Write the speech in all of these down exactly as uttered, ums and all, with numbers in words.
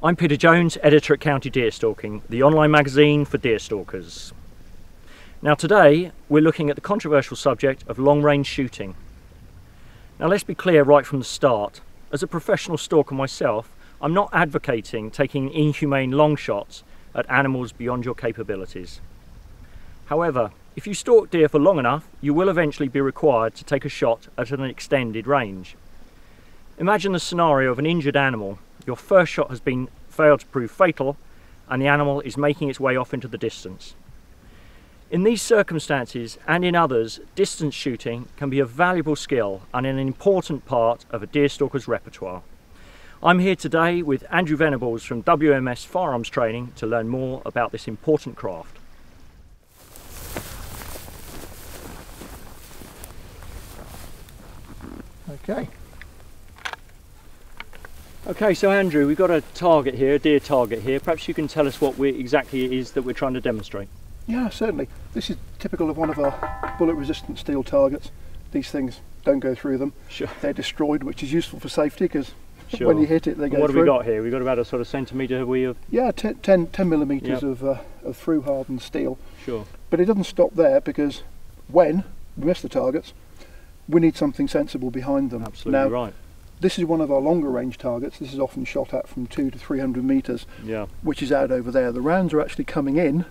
I'm Peter Jones, editor at County Deer Stalking, the online magazine for deer stalkers. Now today we're looking at the controversial subject of long-range shooting. Now let's be clear right from the start. As a professional stalker myself, I'm not advocating taking inhumane long shots at animals beyond your capabilities. However, if you stalk deer for long enough, you will eventually be required to take a shot at an extended range. Imagine the scenario of an injured animal. Your first shot has been failed to prove fatal and the animal is making its way off into the distance. In these circumstances and in others, distance shooting can be a valuable skill and an important part of a deer stalker's repertoire. I'm here today with Andrew Venables from W M S Firearms Training to learn more about this important craft. Okay. Okay, so Andrew, we've got a target here, a deer target here. Perhaps you can tell us what we're, exactly it is that we're trying to demonstrate. Yeah, certainly. This is typical of one of our bullet-resistant steel targets. These things don't go through them. Sure. They're destroyed, which is useful for safety because sure. when you hit it, they go through. What have we got here? We've got about a sort of centimetre, have we? Of... Yeah, ten millimetres yep. of, uh, of through-hardened steel. Sure. But it doesn't stop there because when we miss the targets, we need something sensible behind them. Absolutely now, right. This is one of our longer range targets. This is often shot at from two to three hundred metres, yeah. which is out over there. The rounds are actually coming in,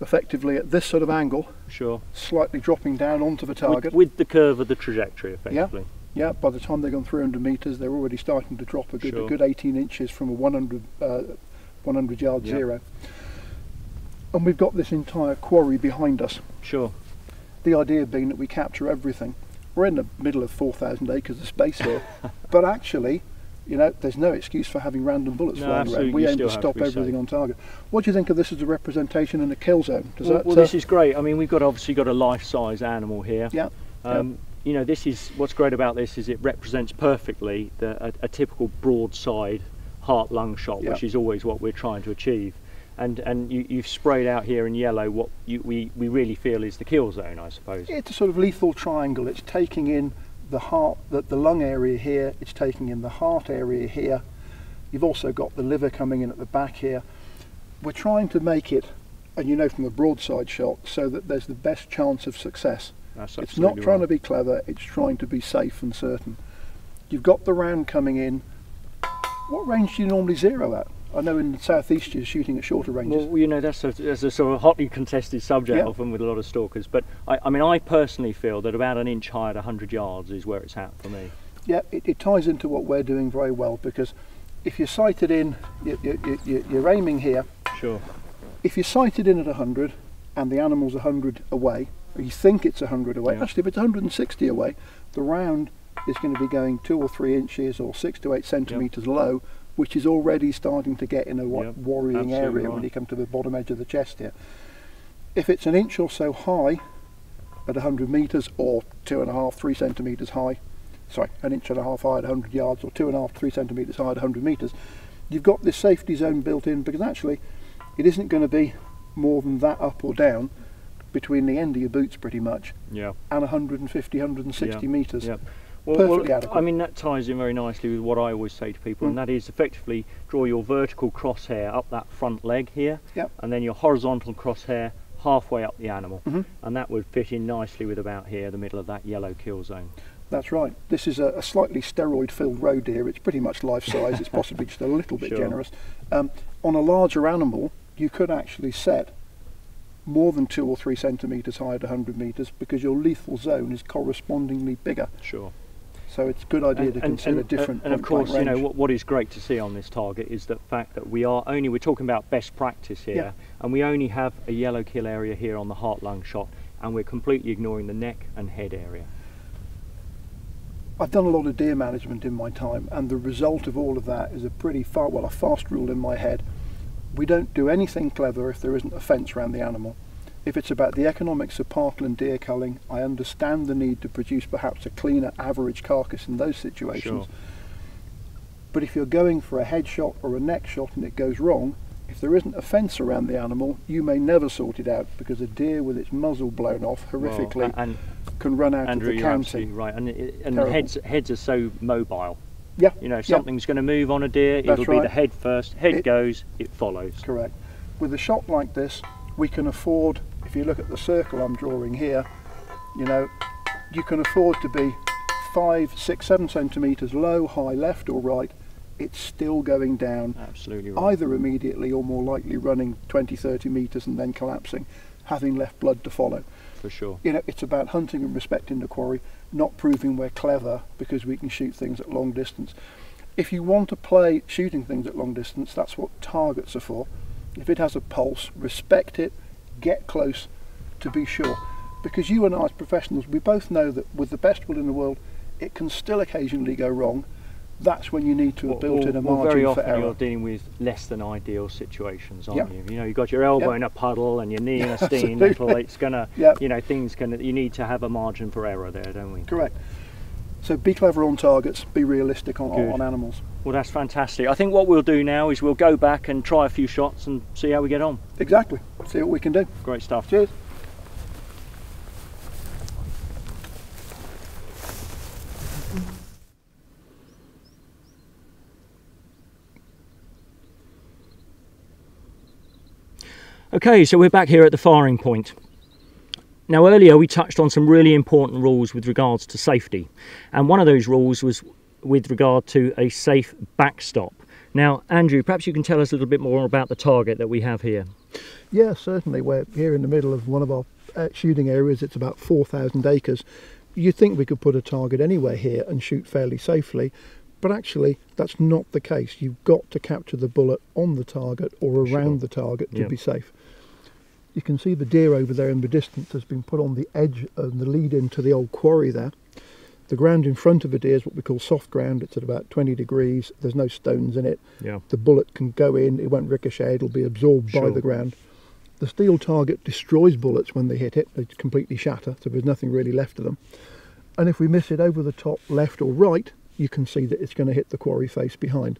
effectively at this sort of angle, sure, slightly dropping down onto the target. With, with the curve of the trajectory, effectively. Yeah, yeah. By the time they've gone three hundred metres, they're already starting to drop a good, sure. a good eighteen inches from a one hundred, uh, one hundred yard yeah. zero. And we've got this entire quarry behind us. Sure. The idea being that we capture everything. We're in the middle of four thousand acres of space here, but actually, you know, there's no excuse for having random bullets no, flying around. We aim to stop to everything safe. on target. What do you think of this as a representation in a kill zone? Does well, that, well uh, this is great. I mean, we've got obviously got a life-size animal here. Yeah. Um, yeah. You know, this is what's great about this is it represents perfectly the, a, a typical broadside heart-lung shot, yeah. which is always what we're trying to achieve. And, and you, you've sprayed out here in yellow what you, we, we really feel is the kill zone, I suppose. It's a sort of lethal triangle. It's taking in the heart, the, the lung area here. It's taking in the heart area here. You've also got the liver coming in at the back here. We're trying to make it, and you know from the broadside shot, so that there's the best chance of success. That's absolutely It's not trying right. to be clever. It's trying to be safe and certain. You've got the round coming in. What range do you normally zero at? I know in the southeast you're shooting at shorter ranges. Well, you know, that's a, that's a sort of hotly contested subject yeah. often with a lot of stalkers. But I, I mean, I personally feel that about an inch high at one hundred yards is where it's at for me. Yeah, it, it ties into what we're doing very well because if you're sighted in, you, you, you, you're aiming here. Sure. If you're sighted in at one hundred and the animal's one hundred away, or you think it's one hundred away, yeah. actually if it's one hundred sixty away, the round is going to be going two or three inches or six to eight centimetres yeah. low, which is already starting to get in a yep, worrying area right. when you come to the bottom edge of the chest here. If it's an inch or so high at one hundred metres or two and a half, three centimetres high, sorry, an inch and a half high at one hundred yards or two and a half, three centimetres high at one hundred metres, you've got this safety zone built in because actually it isn't going to be more than that up or down between the end of your boots pretty much yeah. and one hundred fifty, one hundred sixty yeah. metres. Yeah. Well, well, I mean that ties in very nicely with what I always say to people mm. and that is effectively draw your vertical crosshair up that front leg here yep. and then your horizontal crosshair halfway up the animal mm-hmm. and that would fit in nicely with about here the middle of that yellow kill zone. That's right. This is a, a slightly steroid filled roe deer. It's pretty much life size. It's possibly just a little bit sure. generous. Um, on a larger animal you could actually set more than two or three centimetres high at one hundred metres because your lethal zone is correspondingly bigger. Sure. So it's a good idea and, to consider and, and, different and, and of course range. You know what, what is great to see on this target is the fact that we are only we're talking about best practice here yeah. and we only have a yellow kill area here on the heart lung shot and we're completely ignoring the neck and head area. I've done a lot of deer management in my time and the result of all of that is a pretty far well a fast rule in my head. We don't do anything clever if there isn't a fence around the animal. If it's about the economics of parkland and deer culling, I understand the need to produce perhaps a cleaner average carcass in those situations. Sure. But if you're going for a head shot or a neck shot and it goes wrong, if there isn't a fence around the animal, you may never sort it out because a deer with its muzzle blown off horrifically well, and, can run out Andrew, of the county. Right, and, it, and heads, heads are so mobile. Yeah. You know, something's yeah. going to move on a deer, That's it'll right. be the head first, head it, goes, it follows. Correct. With a shot like this, we can afford, if you look at the circle I'm drawing here, you know, you can afford to be five, six, seven centimetres low, high, left or right, it's still going down. Absolutely right. Either immediately or more likely running twenty, thirty metres and then collapsing, having left blood to follow. For sure. You know, it's about hunting and respecting the quarry, not proving we're clever because we can shoot things at long distance. If you want to play shooting things at long distance, that's what targets are for. If it has a pulse, respect it, get close to be sure. Because you and I as professionals, we both know that with the best will in the world, it can still occasionally go wrong. That's when you need to have built or, in a margin very often for error. You're dealing with less than ideal situations, aren't yep. you? You know, you've got your elbow yep. in a puddle and your knee in a steam. Until it's gonna, yep. you know, things can. You need to have a margin for error there, don't we? Correct. So be clever on targets, be realistic on, on animals. Well, that's fantastic. I think what we'll do now is we'll go back and try a few shots and see how we get on. Exactly. See what we can do. Great stuff. Cheers. Okay, so we're back here at the firing point. Now earlier we touched on some really important rules with regards to safety, and one of those rules was with regard to a safe backstop. Now Andrew, perhaps you can tell us a little bit more about the target that we have here. Yeah, certainly. We're here in the middle of one of our uh, shooting areas. It's about four thousand acres. You'd think we could put a target anywhere here and shoot fairly safely, but actually that's not the case. You've got to capture the bullet on the target or around sure. the target to yep. be safe. You can see the deer over there in the distance has been put on the edge and the lead into the old quarry there. The ground in front of the deer is what we call soft ground. It's at about twenty degrees. There's no stones in it. Yeah. The bullet can go in. It won't ricochet. It'll be absorbed sure. by the ground. The steel target destroys bullets when they hit it. They completely shatter, so there's nothing really left of them. And if we miss it over the top left or right, you can see that it's going to hit the quarry face behind.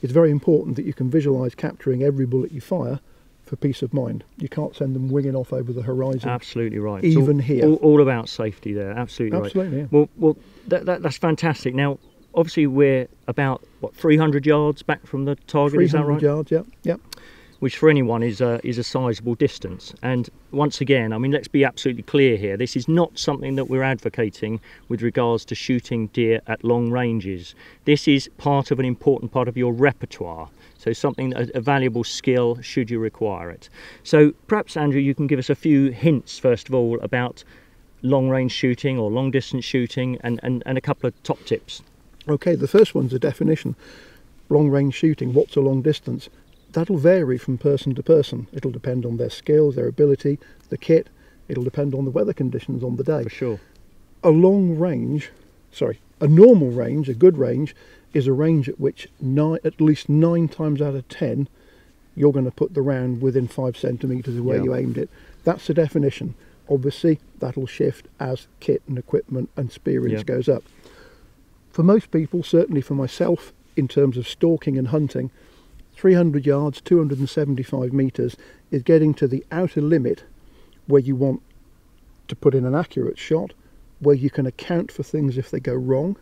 It's very important that you can visualise capturing every bullet you fire, for peace of mind. You can't send them winging off over the horizon. Absolutely right. Even all, here. All, all about safety there. Absolutely, Absolutely right. Absolutely. Yeah. Well, well that, that, that's fantastic. Now, obviously we're about, what, three hundred yards back from the target, is that right? three hundred yards, yeah. yeah. Which for anyone is a, is a sizable distance. And once again, I mean, let's be absolutely clear here. This is not something that we're advocating with regards to shooting deer at long ranges. This is part of an important part of your repertoire. So something, a, a valuable skill should you require it. So perhaps, Andrew, you can give us a few hints, first of all, about long range shooting or long distance shooting and, and, and a couple of top tips. Okay, the first one's a definition. Long range shooting, what's a long distance? That'll vary from person to person. It'll depend on their skills, their ability, the kit. It'll depend on the weather conditions on the day. For sure. A long range, sorry, a normal range, a good range, is a range at which nine, at least nine times out of ten, you're going to put the round within five centimetres of where yeah. you aimed it. That's the definition. Obviously, that'll shift as kit and equipment and experience yeah. goes up. For most people, certainly for myself, in terms of stalking and hunting, three hundred yards, two hundred seventy-five metres is getting to the outer limit where you want to put in an accurate shot, where you can account for things if they go wrong.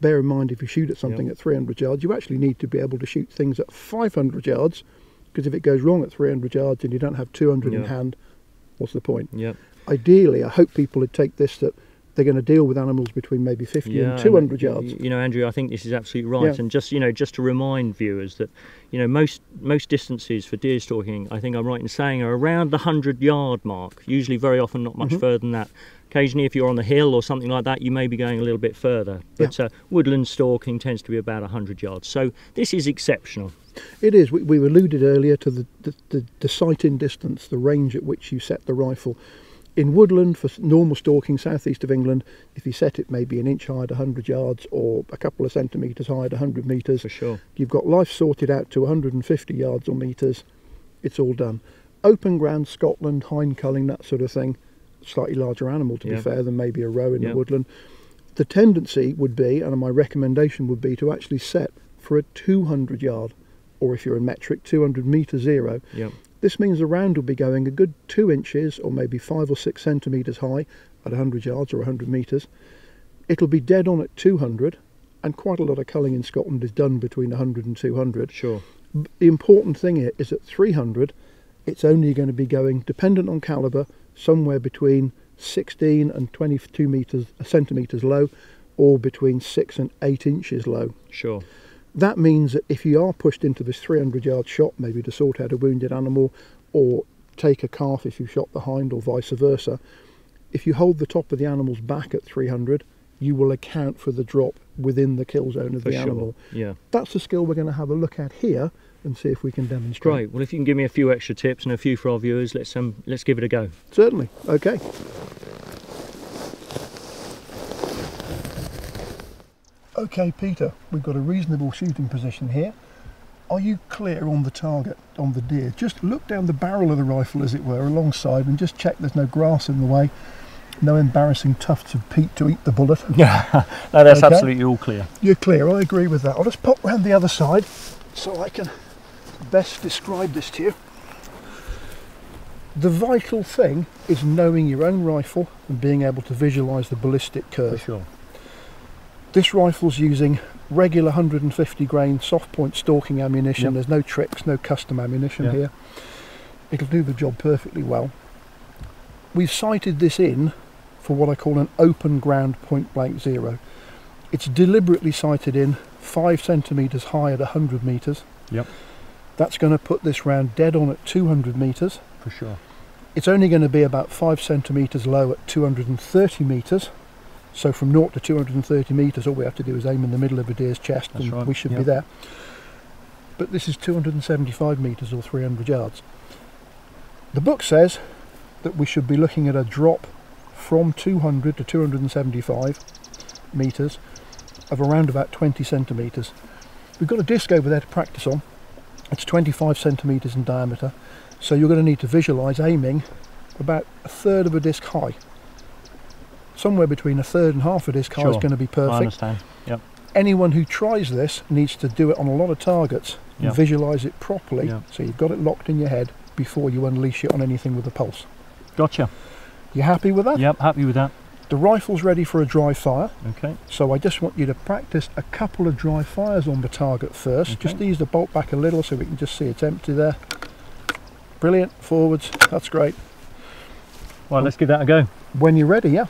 Bear in mind, if you shoot at something yep. at three hundred yards, you actually need to be able to shoot things at five hundred yards, because if it goes wrong at three hundred yards and you don't have two hundred yep. in hand, what's the point? Yep. Ideally, I hope people would take this that they're going to deal with animals between maybe fifty yeah, and two hundred yards. You know, Andrew, I think this is absolutely right. Yeah. And just, you know, just to remind viewers that, you know, most most distances for deer stalking, I think I'm right in saying, are around the hundred yard mark. Usually, very often, not much mm-hmm. further than that. Occasionally, if you're on the hill or something like that, you may be going a little bit further. But yeah. uh, woodland stalking tends to be about hundred yards. So this is exceptional. It is. We, we alluded earlier to the, the, the, the sight in distance, the range at which you set the rifle. In woodland, for normal stalking, southeast of England, if you set it maybe an inch high at hundred yards or a couple of centimetres high at hundred metres, for sure. you've got life sorted out to one hundred fifty yards or metres, it's all done. Open ground, Scotland, hind culling, that sort of thing, slightly larger animal to yeah. be fair than maybe a roe in yeah. the woodland. The tendency would be, and my recommendation would be, to actually set for a two hundred yard, or if you're in metric, two hundred metre zero. Yeah. This means the round will be going a good two inches or maybe five or six centimetres high at one hundred yards or one hundred metres. It'll be dead on at two hundred and quite a lot of culling in Scotland is done between one hundred and two hundred. Sure. The important thing here is at three hundred, it's only going to be going, dependent on calibre, somewhere between sixteen and twenty-two meters, centimetres low, or between six and eight inches low. Sure. That means that if you are pushed into this three hundred yard shot, maybe to sort out a wounded animal or take a calf if you shot the hind or vice versa, if you hold the top of the animal's back at three hundred, you will account for the drop within the kill zone of for the sure. animal. Yeah. That's the skill we're going to have a look at here and see if we can demonstrate. Right, well if you can give me a few extra tips and a few for our viewers, let's, um, let's give it a go. Certainly, okay. Okay Peter, we've got a reasonable shooting position here. Are you clear on the target, on the deer? Just look down the barrel of the rifle, as it were, alongside, and just check there's no grass in the way, no embarrassing tufts of peat to eat the bullet. Yeah, no, that's okay. Absolutely all clear. You're clear, I agree with that. I'll just pop round the other side so I can best describe this to you. The vital thing is knowing your own rifle and being able to visualise the ballistic curve. For sure. This rifle's using regular one hundred and fifty grain soft point stalking ammunition. Yep. There's no tricks, no custom ammunition yep. here. It'll do the job perfectly well. We've sighted this in for what I call an open ground point blank zero. It's deliberately sighted in five centimetres high at one hundred metres. Yep. That's going to put this round dead on at two hundred metres. For sure. It's only going to be about five centimetres low at two hundred and thirty metres. So from zero to two hundred and thirty metres, all we have to do is aim in the middle of a deer's chest. That's and right. we should yep. be there. But this is two hundred and seventy-five metres or three hundred yards. The book says that we should be looking at a drop from two hundred to two hundred and seventy-five metres of around about twenty centimetres. We've got a disc over there to practice on. It's twenty-five centimetres in diameter. So you're going to need to visualise aiming about a third of a disc high. Somewhere between a third and half of this car sure. is going to be perfect. I understand. Yep. Anyone who tries this needs to do it on a lot of targets and yep. visualise it properly yep. so you've got it locked in your head before you unleash it on anything with a pulse. Gotcha. You happy with that? Yep, happy with that. The rifle's ready for a dry fire. Okay. So I just want you to practice a couple of dry fires on the target first. Okay. Just ease the bolt back a little so we can just see it's empty there. Brilliant. Forwards. That's great. Well, let's give that a go. When you're ready, yeah.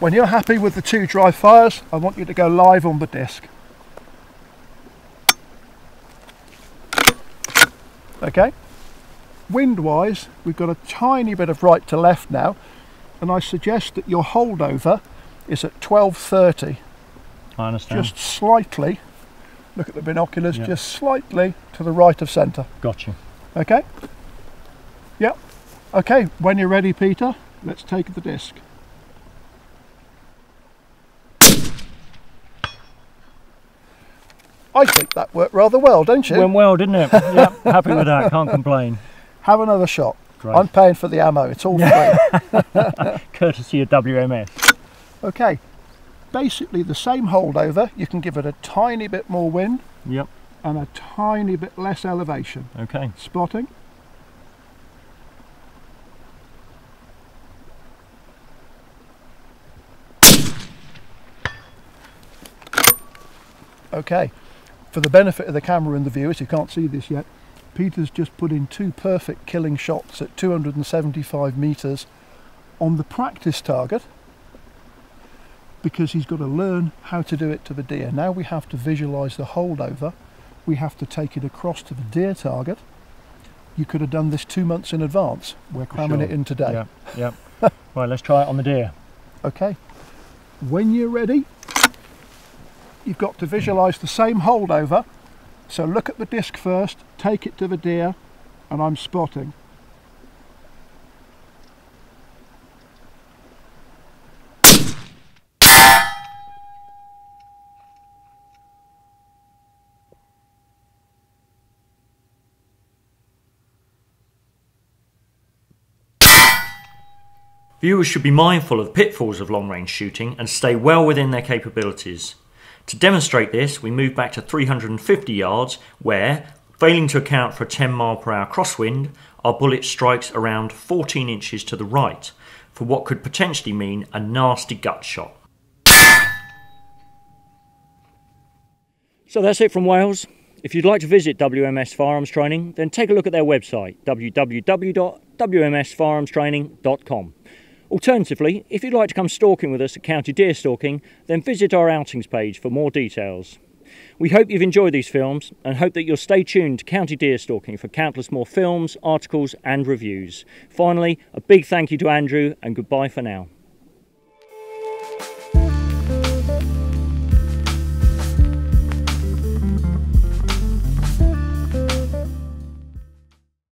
When you're happy with the two dry fires, I want you to go live on the disc. Okay. Wind-wise, we've got a tiny bit of right to left now, and I suggest that your holdover is at twelve thirty. I understand. Just slightly, look at the binoculars, yep. just slightly to the right of centre. Gotcha. Okay. Yep. Okay, when you're ready, Peter, let's take the disc. I think that worked rather well, don't you? Went well, didn't it? Yeah, happy with that, can't complain. Have another shot. Great. I'm paying for the ammo, it's all free. Courtesy of W M S. Okay, basically the same holdover, you can give it a tiny bit more wind yep. and a tiny bit less elevation. Okay. Spotting. Okay. For the benefit of the camera and the viewers who can't see this yet, Peter's just put in two perfect killing shots at two hundred and seventy-five metres on the practice target because he's got to learn how to do it to the deer. Now we have to visualise the holdover, we have to take it across to the deer target. You could have done this two months in advance, we're cramming sure. it in today. Yeah, yeah. Right, let's try it on the deer. Okay, when you're ready, you've got to visualise the same holdover, so look at the disc first, take it to the deer, and I'm spotting. Viewers should be mindful of pitfalls of long-range shooting and stay well within their capabilities. To demonstrate this, we move back to three hundred and fifty yards where, failing to account for a ten mile per hour crosswind, our bullet strikes around fourteen inches to the right for what could potentially mean a nasty gut shot. So that's it from Wales. If you'd like to visit W M S Firearms Training, then take a look at their website, w w w dot w m s firearms training dot com. Alternatively, if you'd like to come stalking with us at County Deer Stalking, then visit our outings page for more details. We hope you've enjoyed these films and hope that you'll stay tuned to County Deer Stalking for countless more films, articles and reviews. Finally, a big thank you to Andrew and goodbye for now.